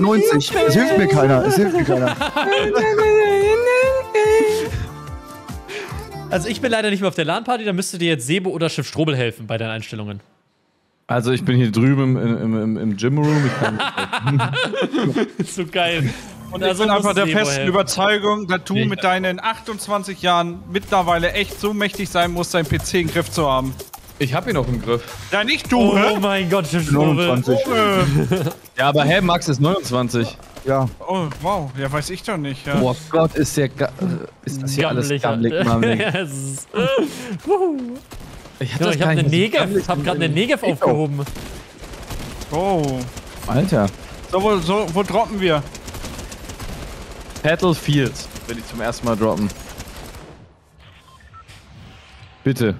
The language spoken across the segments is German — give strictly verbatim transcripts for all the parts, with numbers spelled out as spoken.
hundertneunzig. Es hilft mir keiner. Es hilft mir keiner. Also ich bin leider nicht mehr auf der LAN-Party, da müsste dir jetzt Sebo oder Schiff Strobel helfen bei deinen Einstellungen. Also ich bin hier drüben im, im, im, im Gym-Room. So geil. Und also ich bin einfach der Sebo festen helfen. Überzeugung, dass du mit deinen achtundzwanzig Jahren mittlerweile echt so mächtig sein musst, deinen P C im Griff zu haben. Ich hab ihn noch im Griff. Ja, nicht du, oh, hä? Oh mein Gott, Schiff Strobel. Ja, aber hä, Max ist neunundzwanzig. Ja. Oh, wow. Ja, weiß ich doch nicht. Ja. Oh Gott, ist der... Ga ist das hier gammelig, alles gammelig, yes. Ich hab, ja, ich hab eine Negev. Ich hab grad eine Negev aufgehoben. Oh. Alter. So, wo, so, wo droppen wir? Petal Fields will ich zum ersten Mal droppen. Bitte.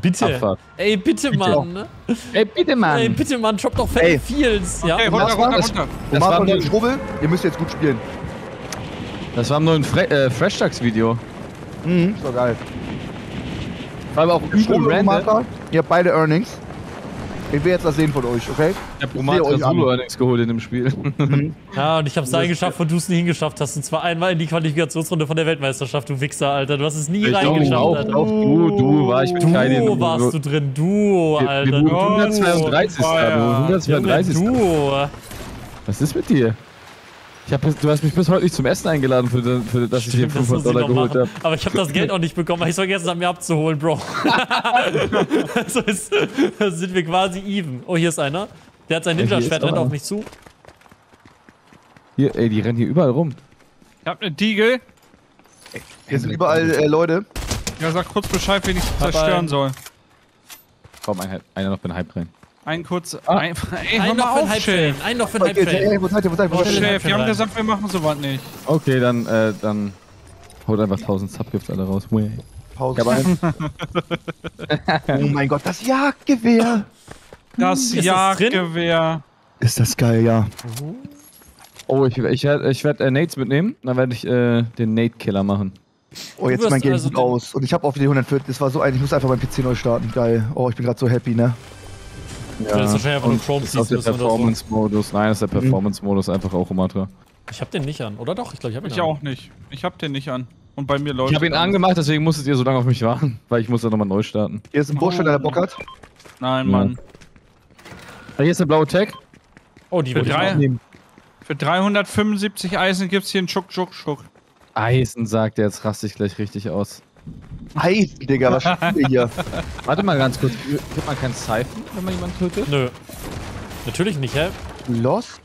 Bitte. Abfahrt. Ey, bitte, bitte Mann. Auch. Ey, bitte Mann. Ey, bitte Mann, droppt doch Fanny Fields. Okay, ja. Runter, das runter, runter. Das war ein Strubbel. Ihr müsst jetzt gut spielen. Das war im neuen Fre äh, Freshtags-Video. Mhm. So geil. War aber auch übel random. Ihr habt beide Earnings. Ich will jetzt was sehen von euch, okay? Ich hab Rumathra Solo-Earnings geholt in dem Spiel. Mhm. Ja, und ich hab's dahin geschafft, wo du es nie hingeschafft hast. Und zwar einmal in die Qualifikationsrunde von der Weltmeisterschaft, du Wichser, Alter. Du hast es nie ich reingeschafft, auch, Alter. Auch du, du, war ich mit Keinen. Du warst du drin, du, Alter. Wir, wir oh, hundertzweiunddreißig, hundertzweiunddreißig. Du. Was ist mit dir? Ich hab, du hast mich bis heute nicht zum Essen eingeladen, für, für, dass stimmt, ich dir fünfhundert Dollar geholt habe. Aber ich habe das Geld auch nicht bekommen, weil ich es vergessen habe, mir abzuholen, Bro. Also ist, sind wir quasi even. Oh, hier ist einer. Der hat sein Ninja-Schwert, rennt auf mich zu. Hier, ey, die rennen hier überall rum. Ich hab ne Diegel. Ey, hier sind überall äh, Leute. Ja, sag kurz Bescheid, wen ich zerstören soll. Komm, ein, einer noch bin Hype rein. Ein kurz. Ah. Ein, ey, ein noch auf, Chef. Ein noch für ein Halbfeld. Ey, wo seid ihr? Wo seid ihr? Oh, Chef, wir haben gesagt, wir machen sowas nicht. Okay, dann, äh, dann. Haut einfach tausend Subgifts alle raus. Tausend. Oh mein Gott, das Jagdgewehr! Das ist Jagdgewehr! Das ist das geil, ja. Mhm. Oh, ich, ich, ich werde äh, Nates mitnehmen. Dann werde ich äh, den Nate Killer machen. Oh, jetzt mein Game also gut aus. Und ich habe auf die hundertvierzig. Das war so ein. Ich muss einfach meinen P C neu starten. Geil. Oh, ich bin gerade so happy, ne? Ja. Das ist wahrscheinlich einfach ein ist der Performance-Modus. Nein, das ist der Performance-Modus einfach auch Rumathra. Ich hab den nicht an, oder doch? Ich glaube, ich hab ihn ich an. Ich auch nicht. Ich hab den nicht an. Und bei mir läuft. Ich hab ihn angemacht, deswegen musstet ihr so lange auf mich warten. Weil ich muss da nochmal neu starten. Hier ist ein Busch, wenn oh. der Bock hat. Nein, ja. Mann. Hier ist der blaue Tag. Oh, die will ich auch nehmen. Für dreihundertfünfundsiebzig Eisen gibt's hier einen Schuck, Schuck, Schuck. Eisen, sagt er, jetzt raste ich gleich richtig aus. Eisen, Digga, was spielen wir hier? Warte mal ganz kurz, gibt man keinen Zeifen, wenn man jemanden tötet? Nö. Natürlich nicht, hä? Lost?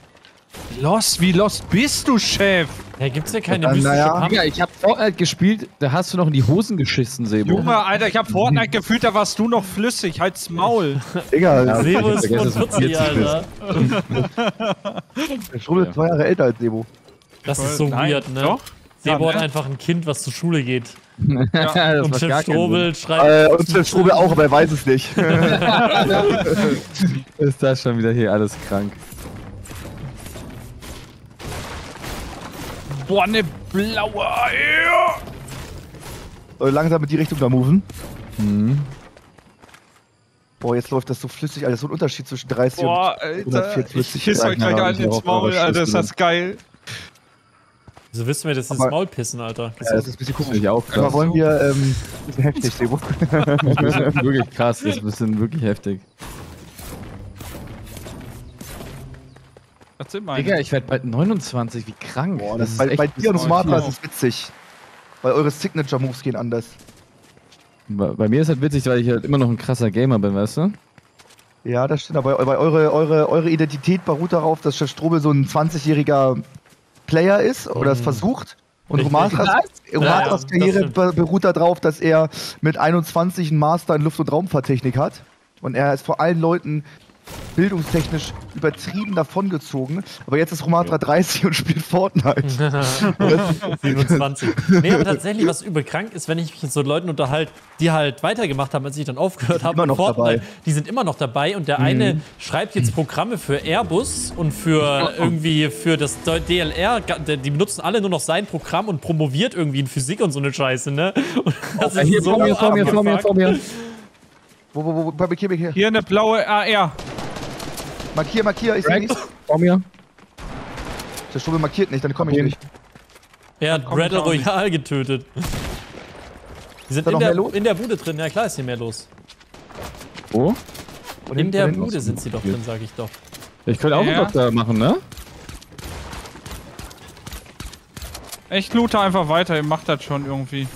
Lost? Wie lost bist du, Chef? Hä, gibt's denn keine mystische ja, ja, ich hab Fortnite gespielt, da hast du noch in die Hosen geschissen, Sebo. Junge, Alter, ich hab Fortnite gefühlt, da warst du noch flüssig, halt's Maul. Digga, ja, Sebo ist vierzig, Alter. Der Schrubbel ist zwei Jahre älter als Sebo. Das ist so nein, weird, ne? Doch? Sebo ja, hat ne? einfach ein Kind, was zur Schule geht. Ja, das und Schiff Strobel schreibt. Äh, und Schiff Strobel auch, aber er weiß es nicht. Ist das schon wieder hier alles krank? Boah, ne blaue Eier! So, langsam mit die Richtung da moven. Mhm. Boah, jetzt läuft das so flüssig, alles so ein Unterschied zwischen dreißig boah, und hundertvierundvierzig. Ich euch gleich alle ins Maul, Alter, ist das geil. Wieso willst du mir das ins Maul pissen, Alter? Das, ja, das ist ein bisschen komisch. Auch krass. Aber wollen wir, ähm, ein bisschen heftig, Sebo. Das ist wirklich krass, das ist ein bisschen wirklich heftig. Was sind meine? Digga, ich werde bald neunundzwanzig, wie krank. Boah, das das ist bei, bei dir und Smartphone ist es witzig. Weil eure Signature-Moves gehen anders. Bei, bei mir ist halt witzig, weil ich halt immer noch ein krasser Gamer bin, weißt du? Ja, das stimmt, aber bei eure, eure, eure Identität beruht darauf, dass Chefstrobel so ein zwanzigjähriger... Player ist oder es versucht und Rumathras ja, Karriere beruht darauf, dass er mit einundzwanzig einen Master in Luft- und Raumfahrttechnik hat und er ist vor allen Leuten bildungstechnisch übertrieben davongezogen, aber jetzt ist Rumathra ja. dreißig und spielt Fortnite. siebenundzwanzig. Nee, aber tatsächlich, was übel krank ist, wenn ich mich mit so Leuten unterhalte, die halt weitergemacht haben, als ich dann aufgehört habe, noch Fortnite, dabei. Die sind immer noch dabei und der mhm. eine schreibt jetzt Programme für Airbus und für irgendwie für das D L R, die benutzen alle nur noch sein Programm und promoviert irgendwie in Physik und so eine Scheiße, ne? Und das oh, ist hier, so vor mir, vor mir, vor mir, vor mir. Wo, wo, wo, wo, hier. Hier eine blaue A R. Markier, markier, ich sehe nichts. Vor mir. Der Strobel markiert nicht, dann komme ich nicht. Er hat Rattle Royal getötet. Die sind in der, in der Bude drin, ja klar ist hier mehr los. Wo? Und in der Bude sind sie doch drin, sag ich doch. Ich könnte auch einen Doktor machen, ne? Ich loote einfach weiter, ihr macht das schon irgendwie.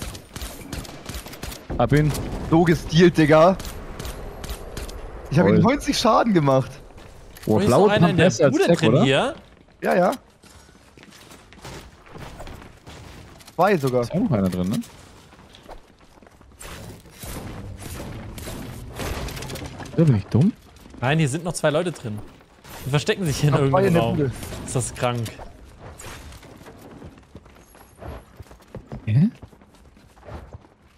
Hab ihn. So gestealt, Digga. Ich hab ihm neunzig Schaden gemacht. Boah, blau ist noch in der Bude drin hier? Ja, ja. Zwei sogar. Ist auch noch einer drin, ne? Bin ich dumm? Nein, hier sind noch zwei Leute drin. Die verstecken sich hier in irgendeinem Raum. Ist das krank. Hä?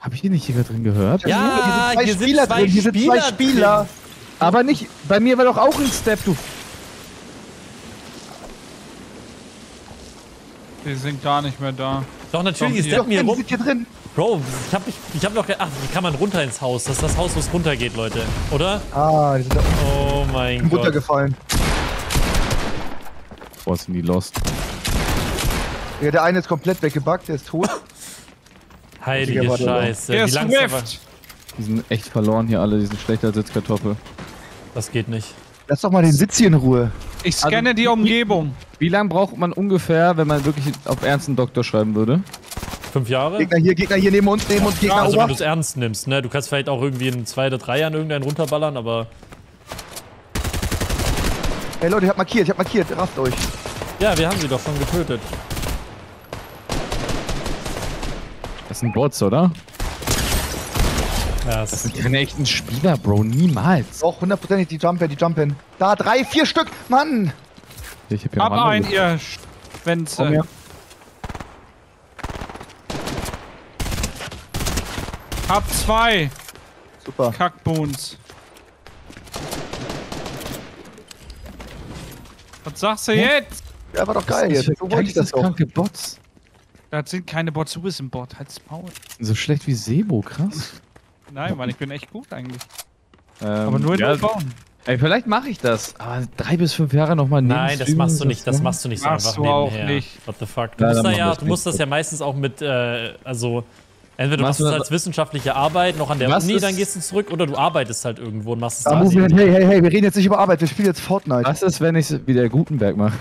Hab ich die nicht hier drin gehört? Ja, hier sind zwei Spieler drin. Hier sind zwei Spieler. Aber nicht, bei mir war doch auch ein Step, du. Die sind gar nicht mehr da. Doch, natürlich ist Step mir rum. Hier drin. Bro, ich hab, nicht, ich hab noch... Ach, hier kann man runter ins Haus. Das ist das Haus, wo es runter geht, Leute. Oder? Ah, die sind da... Oh mein Gott. Runtergefallen. Boah, sind die lost. Ja, der eine ist komplett weggebuggt, der ist tot. Heilige Scheiße. Scheiße. Der ist Swift. Die sind echt verloren hier alle, die sind schlechter als Sitzkartoffel. Das geht nicht. Lass doch mal den Sitz hier in Ruhe. Ich scanne also, die Umgebung. Wie, wie lange braucht man ungefähr, wenn man wirklich auf ernst einen Doktor schreiben würde? Fünf Jahre? Gegner hier, Gegner hier, neben uns, neben uns, Gegner. Also wenn du es ernst nimmst, ne? Du kannst vielleicht auch irgendwie in zwei oder drei Jahren irgendeinen runterballern, aber... Hey Leute, ich hab markiert, ich hab markiert, rafft euch. Ja, wir haben sie doch schon getötet. Das sind Bots, oder? Ja, das, das sind keine echten Spieler, Bro, niemals. Doch, hundertprozentig die Jumpen, die Jumpen. Da, drei, vier Stück, Mann! Ich hab hier noch einen ein, ihr Schwänze. Hab zwei! Super. Kackboons. Was sagst du hm? jetzt? Ja, war doch geil jetzt. So wollte ich das auch. Kranke Bots. Das sind keine Bots, du bist ein Bot. Halt's Maul. So schlecht wie Sebo, krass. Nein, Mann, ich bin echt gut eigentlich. Ähm, Aber nur in ja, Bauen. Ey, vielleicht mache ich das. Aber drei bis fünf Jahre nochmal nehmen. Nein, das machst du nicht. Das machst du nicht so einfach nebenher. Machst du auch nicht. What the fuck? Du, ja, musst, da ja, du musst das ja meistens auch mit, äh, also... Entweder du machst es als wissenschaftliche Arbeit noch an der Uni, dann gehst du zurück, oder du arbeitest halt irgendwo und machst es da. Hey, hey, hey, wir reden jetzt nicht über Arbeit, wir spielen jetzt Fortnite. Was ist, wenn ich es wieder Gutenberg mache?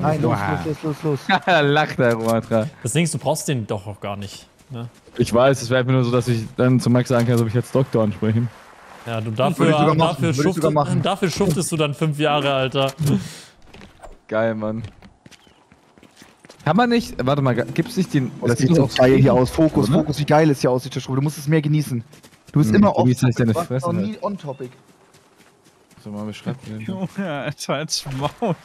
Nein, los, los, los, los, los. Lacht der Rumathra. Das Ding ist, du brauchst den doch auch gar nicht. Ne? Ich weiß, es wäre einfach nur so, dass ich dann zu Max sagen kann, ob ich jetzt Doktor ansprechen. Ja, du dafür, machen, dafür, schuftest, dafür schuftest du dann fünf Jahre, Alter. Geil, Mann. Kann man nicht, warte mal, gibt's nicht den... Das sieht auch geil hier aus, Fokus, oder? Fokus, wie geil es hier aussieht, der Strobel, du musst es mehr genießen. Du bist hm, immer off topic, du warst noch nie on topic. So, mal beschreibt Junge, Alter, als Maul.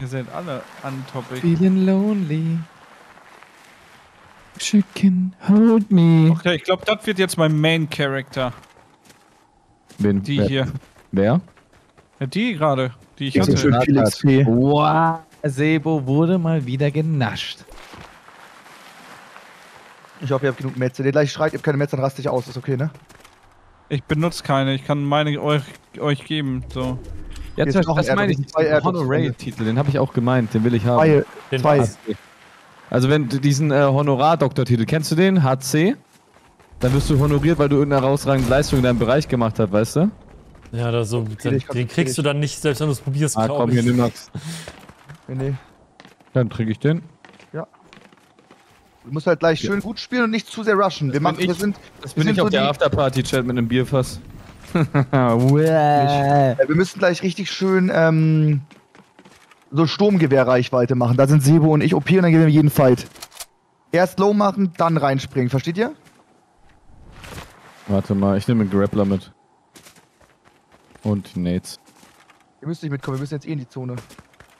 Ihr seid alle on topic. Feeling lonely. Chicken, hold me. Okay, ich glaube, das wird jetzt mein Main Character. Wen? Die wer? Hier. Wer? Ja, die gerade. Die ich hatte. Schön viel X P. Wow, Sebo wurde mal wieder genascht. Ich hoffe, ihr habt genug Metze. Der gleich schreit, ihr habt keine Metze, dann raste ich aus. Ist okay, ne? Ich benutze keine. Ich kann meine euch, euch geben. So. Ja, das meine ich nicht. Honor Raid-Titel, den habe ich auch gemeint. Den will ich haben. Den zwei. Also, wenn du diesen äh, Honorar-Doktor-Titel, kennst du den? H C? Dann wirst du honoriert, weil du irgendeine herausragende Leistung in deinem Bereich gemacht hast, weißt du? Ja, da so, dann, den kriegst du dann nicht, selbst wenn du es probierst, ah, komm, ich. Hier, nimm Max. Nee, nee. Dann trinke ich den. Ja. Du musst halt gleich schön ja. gut spielen und nicht zu sehr rushen. Wir machen, ich, wir sind, das wir bin sind ich so auf der Afterparty-Chat mit einem Bierfass. Wir müssen gleich richtig schön, ähm, so Sturmgewehrreichweite machen. Da sind Sebo und ich O P und dann gehen wir jeden Fight. Erst low machen, dann reinspringen. Versteht ihr? Warte mal, ich nehme einen Grappler mit. Und Nates. Ihr müsst nicht mitkommen, wir müssen jetzt eh in die Zone.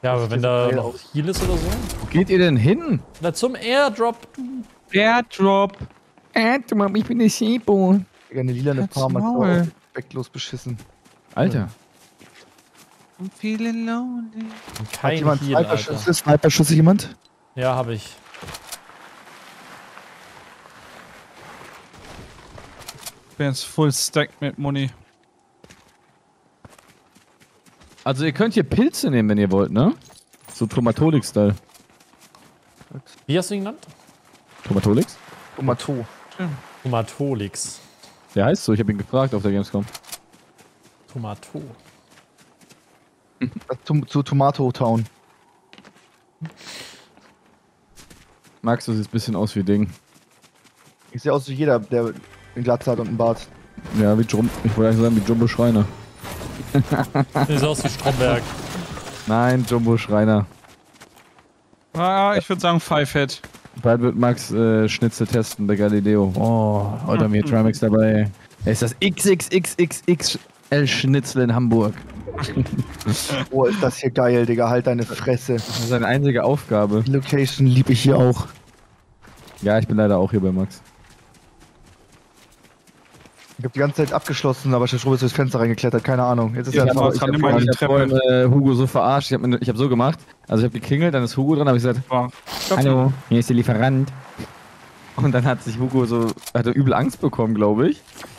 Ja, aber wenn da noch Heal ist oder so. Wo geht ihr denn hin? Na, zum Airdrop. Airdrop. Airdrop, ich bin der Sebo. Digga, eine lilane Farm hat so respektlos beschissen. Alter. I'm feeling lonely. Hat jemand Sniper-Schüsse? Sniper-Schüsse jemand? Ja, habe ich. Ich bin jetzt full stacked mit Money. Also ihr könnt hier Pilze nehmen, wenn ihr wollt, ne? So Tomatolix-Style. Wie hast du ihn genannt? Tomatolix? Tomato. Tomatolix. Der heißt so, ich habe ihn gefragt auf der Gamescom. Tomato. Zu, zu Tomato Town. Max, du siehst ein bisschen aus wie Ding. Ich sehe aus wie jeder, der einen Glatz hat und einen Bart. Ja, wie Jumbo, ich wollte eigentlich sagen, wie Jumbo Schreiner. Du siehst aus wie Stromberg. Nein, Jumbo Schreiner. Ah, ich würde sagen Five-Head. Bald wird Max äh, Schnitzel testen, der Galileo. Oh, heute haben wir Trimax dabei. Er ist das X X X X X L-Schnitzel in Hamburg. Oh, ist das hier geil, Digga. Halt deine Fresse. Das ist seine einzige Aufgabe. Die Location liebe ich hier auch. Ja, ich bin leider auch hier bei Max. Ich hab die ganze Zeit abgeschlossen, aber Schrubbel ist durchs Fenster reingeklettert, keine Ahnung. Jetzt ist ja einfach. Ich hab vorhin äh, Hugo so verarscht, ich hab, mir, ich hab so gemacht. Also ich hab geklingelt, dann ist Hugo dran, hab ich gesagt, ja. Hallo, hier ist der Lieferant. Und dann hat sich Hugo so, hat er übel Angst bekommen, glaube ich.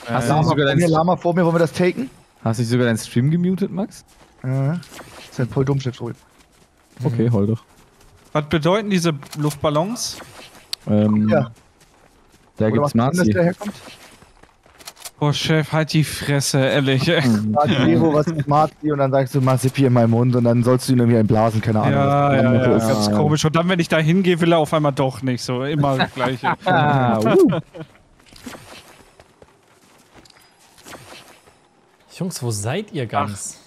Äh, Hast du sogar dein Lama vor mir, wollen wir das taken? Hast du dich sogar deinen Stream gemutet, Max? Ja, ist halt voll dumm, Chefstrobel. Okay, hol doch. Was bedeuten diese Luftballons? Ähm, ja. Da Oder gibt's Nazi. Oh, Chef, halt die Fresse, ehrlich. Marzio, was ist Marzio? Und dann sagst du Marzipi in meinem Mund und dann sollst du ihn irgendwie einblasen, keine Ahnung. Ja, ja, ja, ist ganz komisch. Und dann, wenn ich da hingehe, will er auf einmal doch nicht, so immer das Gleiche. Ah, uh. Jungs, wo seid ihr ganz?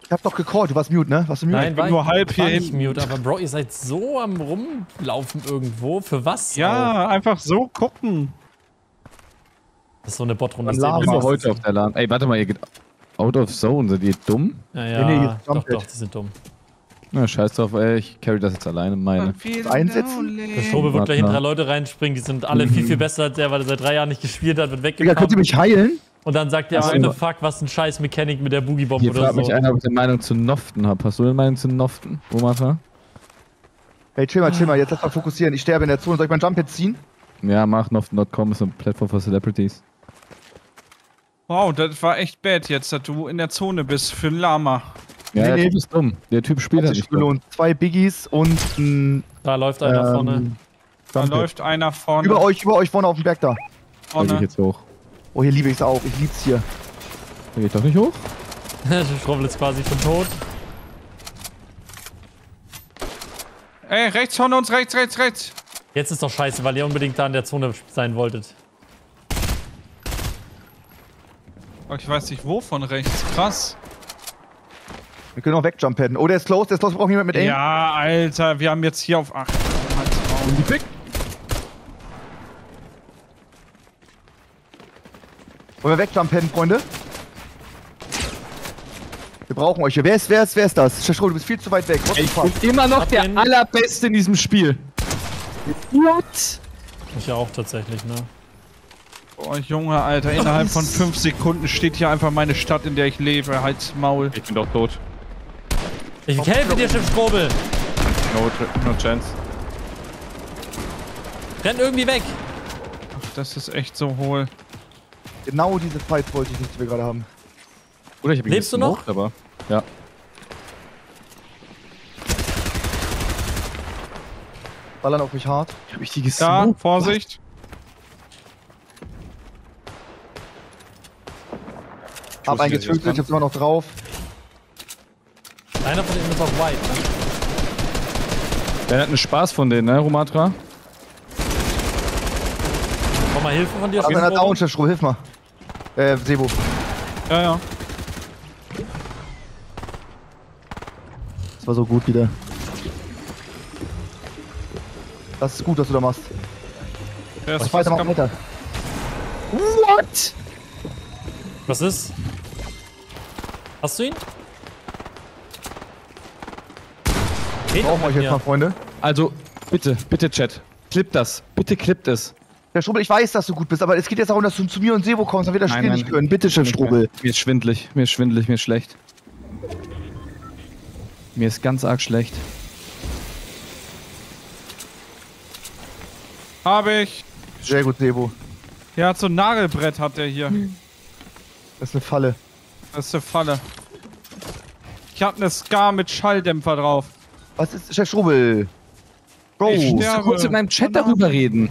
Ach, ich hab doch gecallt, du warst mute, ne? Warst du mute? Nein, ich war bin nur ich, halb hier nicht mute, aber Bro, ihr seid so am Rumlaufen irgendwo. Für was? Ja, auch? Einfach so gucken. Das ist so eine Botrunde. Dann sind wir heute auf der Alarm. Ey, warte mal, ihr geht out of zone. Seid ihr dumm? Ja, ja, nee, nee, doch, doch, die sind dumm. Na, scheiß drauf, ey, ich carry das jetzt alleine, meine. Einsetzen? Der Schobel wird gleich hinter drei Leute reinspringen, die sind alle mhm. viel, viel besser als der, weil er seit drei Jahren nicht gespielt hat, wird weggekommen. Digga, könnt ihr mich heilen? Und dann sagt der eine, fuck, was ein scheiß Mechanik mit der Boogie-Bomb oder so. Ich frag mich einer, ob ich eine Meinung zu Noften hab. Hast du eine Meinung zu Noften, Rumathra? Hey, chill mal, chill mal, jetzt lass mal fokussieren. Ich sterbe in der Zone. Soll ich meinen Jump jetzt ziehen? Ja, mach, Noften Punkt com ist eine Plattform für Celebrities. Wow, das war echt bad jetzt, dass du in der Zone bist für ein Lama. Ja, nee, der nee. Typ ist dumm. Der Typ spielt ja nicht dumm. Zwei Biggies und ein... Da läuft einer ähm, vorne. Da läuft einer vorne. Über euch, über euch vorne auf dem Berg da. Vorne. Da geh ich jetzt hoch. Oh, hier liebe ich's auch. Ich lieb's hier. Der geht doch nicht hoch. Der Schrubbel ist quasi schon tot. Ey, rechts von uns, rechts, rechts, rechts. Jetzt ist doch scheiße, weil ihr unbedingt da in der Zone sein wolltet. Ich weiß nicht wo von rechts, krass. Wir können auch wegjumpen. Oh, der ist close, der ist close, braucht jemand mit Aim. Ja, Alter, wir haben jetzt hier auf acht. Wollen wir wegjumpen, Freunde? Wir brauchen euch hier. Wer ist, wer ist, wer ist das? Schro, du bist viel zu weit weg. What ich bin immer noch der allerbeste in diesem Spiel. What? Ich ja auch tatsächlich, ne? Oh, Junge, Alter, innerhalb von fünf Sekunden steht hier einfach meine Stadt, in der ich lebe. Halt's Maul. Ich bin doch tot. Ich helfe dir, Schiff Strobel. No, no chance. Renn irgendwie weg. Ach, das ist echt so hohl. Genau diese Fight wollte ich nicht, die wir gerade haben. Oder ich hab Lebst du noch? Aber ja. Ballern auf mich hart. Hab ich die gesmoked? Ja, Vorsicht. Ich hab einen getötet, ich hab's immer noch drauf. Einer von denen ist auch weit, ne? Der hat einen Spaß von denen, ne, Rumathra? Komm mal, Hilfe von dir. Aber einer down, Chefstro, hilf mal. Äh, Sebo. Ja, ja. Das war so gut wieder. Das ist gut, was du da machst. Ja, das ich weiß aber weiter. What? Was ist? Hast du ihn? Wir brauchen euch jetzt mal, Freunde. Also, bitte, bitte, Chat. Clippt das. Bitte clippt es. Herr Strobel, ich weiß, dass du gut bist, aber es geht jetzt darum, dass du zu mir und Sebo kommst, dann wird das Spiel nein, nicht können. Bitte, Chef Strobel. Mir ist schwindelig, mir ist schwindelig, mir ist schlecht. Mir ist ganz arg schlecht. Hab ich. Sehr gut, Sebo. Ja, hat so ein Nagelbrett hat der hier. Das ist eine Falle. Das ist eine Falle. Ich hab eine Scar mit Schalldämpfer drauf. Was ist Chefstrobel? Bro, ich musst du kurz mit meinem Chat darüber reden.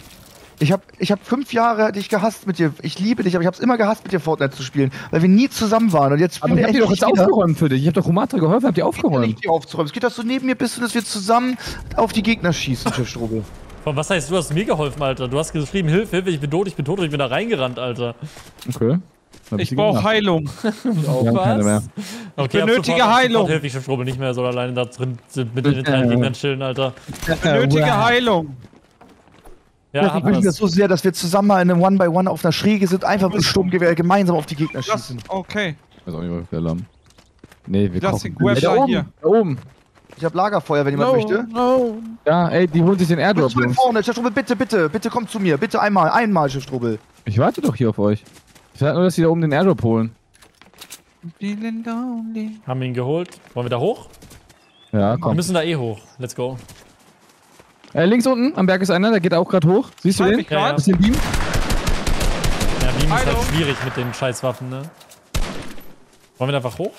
Ich hab, ich hab fünf Jahre dich gehasst mit dir. Ich liebe dich, aber ich hab's immer gehasst, mit dir Fortnite zu spielen, weil wir nie zusammen waren. Und jetzt aber ich hab dir doch jetzt aufgeräumt für dich. Ich hab doch Rumathra geholfen, hab dir aufgeräumt. Ich hab dir aufzuräumen. Es geht, dass du neben mir bist und dass wir zusammen auf die Gegner schießen, Chefstrobel. Was heißt, du hast mir geholfen, Alter? Du hast geschrieben, Hilfe, Hilfe, ich bin tot, ich bin tot, ich bin da reingerannt, Alter. Okay. Ich brauche Heilung. Was? Ich benötige Heilung. Hilfe, ich Schrubbel nicht mehr, soll alleine da drin mit den Gegnern chillen, Alter. Ich benötige Heilung. Ja, ich wünsche mir so sehr, dass wir zusammen mal in einem One-by-One auf einer Schräge sind, einfach mit dem Sturmgewehr gemeinsam auf die Gegner schießen. Okay. Ich weiß auch nicht, was der Lamm. Nee, wir kaufen. Da oben, da oben. Ich hab Lagerfeuer, wenn jemand no, möchte. No. Ja, ey, die holen sich den Airdrop. Schau vorne, Chefstrobel, bitte, bitte, bitte komm zu mir. Bitte einmal, einmal, Chefstrobel. Ich warte doch hier auf euch. Ich warte nur, dass die da oben den Airdrop holen. Haben wir ihn geholt. Wollen wir da hoch? Ja, komm. Wir müssen da eh hoch. Let's go. Äh, links unten am Berg ist einer, der geht auch gerade hoch. Siehst du den? Ja, ja. Ist den Beam? Ja, Beam ist halt schwierig mit den Scheißwaffen, ne? Wollen wir da einfach hoch?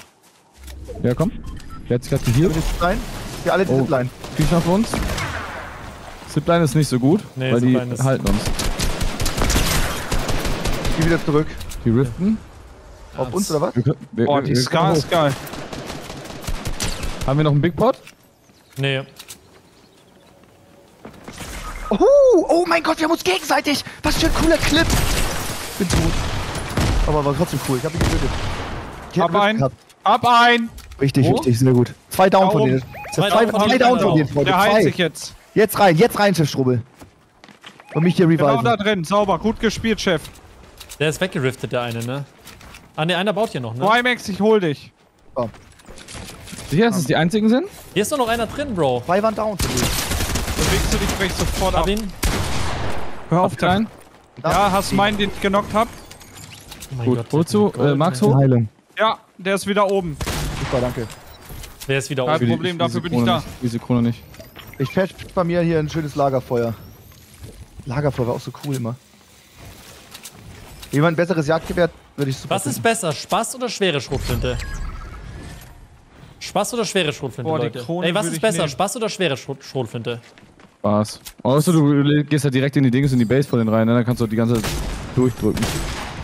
Ja, komm. Jetzt gerade hier. Wir alle die Zipline. Kriegst du nach uns? Zipline ist nicht so gut, nee, weil die ist halten uns. Ich geh wieder zurück. Die riften. Ja. Auf uns oder was? Wir, wir, oh, die Scar ist geil. Haben wir noch einen Big Pot? Nee. Oh, oh mein Gott, wir haben uns gegenseitig. Was für ein cooler Clip. Ich bin tot. Aber war trotzdem cool. Ich hab ihn getötet. Ab ein. Ab ein. Richtig, oh? richtig, sehr gut. Zwei Down da von denen. Zwei, zwei Down von, zwei down von denen, Freunde. Der heilt sich jetzt. Jetzt rein, jetzt rein, Chefstrobel. Und mich hier reviven. Genau da drin, sauber, gut gespielt, Chef. Der ist weggeriftet, der eine, ne? Ah, ne, einer baut hier noch, ne? Oh, Max, ich hol dich. Oh. Sicher, dass es die einzigen sind? Hier ist doch noch einer drin, Bro. Zwei waren down. Bewegst du dich, brechst sofort ab. Ihn. Hör auf, dein. Ja, hast meinen, den ich genockt hab. Oh mein gut, Gott, wozu? Äh, Max hoch? Ja, der ist wieder oben. Super, danke. Wer ist wieder auf? Kein Problem, dafür bin ich da. Diese Krone nicht. Ich fetch bei mir hier ein schönes Lagerfeuer. Lagerfeuer war auch so cool immer. Jemand ein besseres Jagdgewehr würde ich super. Was ist besser, Spaß oder schwere Schrotflinte? Spaß oder schwere Schrotflinte, Leute? Ey, was ist besser, Spaß oder schwere Schrotflinte? Spaß. Außer du gehst ja direkt in die Dings, in die Base von den rein, dann kannst du die ganze Zeit durchdrücken.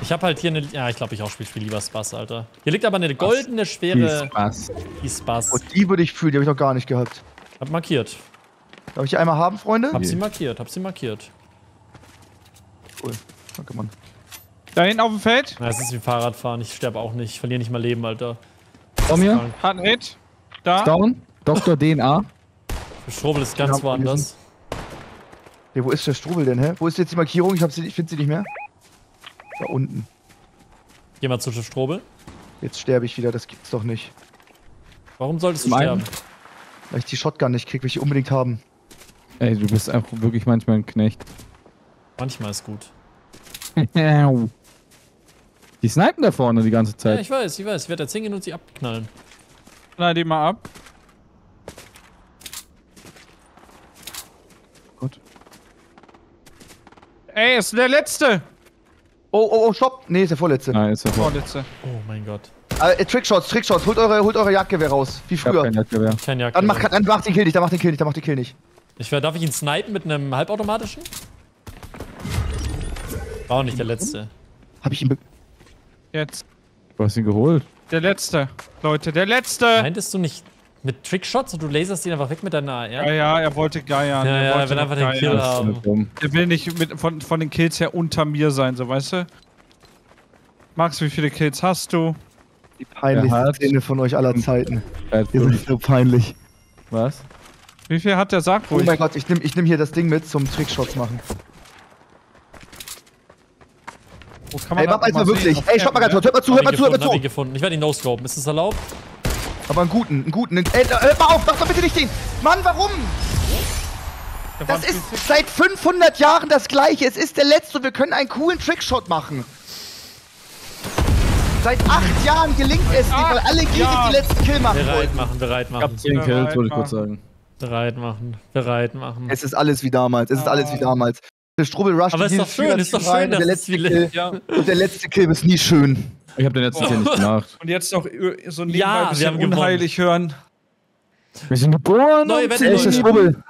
Ich hab halt hier eine. Ja, ich glaube, ich auch spiele viel lieber Spaß, Alter. Hier liegt aber eine goldene, schwere. Die Spaß. Und die würde ich fühlen, die habe ich noch gar nicht gehabt. Hab markiert. Darf ich die einmal haben, Freunde? Hab nee. sie markiert, hab sie markiert. Cool. Danke, Mann. Da hinten auf dem Feld? Ja, es ist wie Fahrradfahren, ich sterbe auch nicht. Ich verliere nicht mal Leben, Alter. Komm hier. Hat einen Hit. Da. Down. Doktor D N A. Der Strobel ist ganz woanders. Hey, wo ist der Strobel denn, hä? Wo ist jetzt die Markierung? Ich, ich finde sie nicht mehr. Da unten. Geh mal zu Strobel. Jetzt sterbe ich wieder, das gibt's doch nicht. Warum solltest du sterben? Weil ich die Shotgun nicht krieg, will ich unbedingt haben. Ey, du bist einfach wirklich manchmal ein Knecht. Manchmal ist gut. Die snipen da vorne die ganze Zeit. Ja, ich weiß, ich weiß. Ich werde jetzt hingehen und sie abknallen. Knall die mal ab. Gut. Ey, ist der Letzte! Oh, oh, oh, stopp! Ne, ist der Vorletzte. Nein, ist der Vorletzte. Oh mein Gott. Äh, Trickshots, Trickshots, holt eure, holt eure Jagdgewehr raus. Wie früher. Ich hab kein Jagdgewehr. Kein Jagdgewehr. Dann, mach, dann mach den Kill nicht, dann mach den Kill nicht, dann mach den Kill nicht. Ich, darf ich ihn snipen mit einem halbautomatischen? War auch nicht der Letzte. Hab ich ihn be... Jetzt. Du hast ihn geholt. Der Letzte, Leute, der Letzte! Meintest du nicht mit Trickshots und du laserst ihn einfach weg mit deiner A R? Ja, ja, er wollte geiern. Ja, ja, er will einfach den Kill haben. Er will nicht mit, von, von den Kills her unter mir sein, so, weißt du? Max, wie viele Kills hast du? Die peinlichste Szene von euch aller Zeiten. Ihr seid so peinlich. Was? Wie viel hat der Sargwurst? Oh mein Gott, ich nehm, ich nehm hier das Ding mit zum Trickshots machen. Oh, kann man ey, mach mal wirklich. Ey, stopp mal ganz kurz. Hört mal zu, hört mal zu, hört mal zu. Ich werde ihn no-scopen. Ist das erlaubt? Aber einen guten, einen guten. Einen, ey, hört mal auf, mach doch bitte nicht den. Mann, warum? Das ist seit fünfhundert Jahren das Gleiche. Es ist der Letzte und wir können einen coolen Trickshot machen. Seit acht Jahren gelingt es nicht, weil alle Gegner ja. die letzten Kill machen bereit wollten. Machen, bereit machen, bereit machen. Kills, wollte ich kurz sagen. Bereit machen, bereit machen. Es ist alles wie damals, es ist alles wie damals. Der Strobel rusht. Aber ist doch schön, ist doch schön, dass der letzte Kill ist nie schön. Ich habe den letzten oh. Jahr nicht gemacht. Und jetzt noch so ein ja, Nebenbei ein bisschen unheilig hören. Wir sind geboren. Neue Wette, Schrubbel.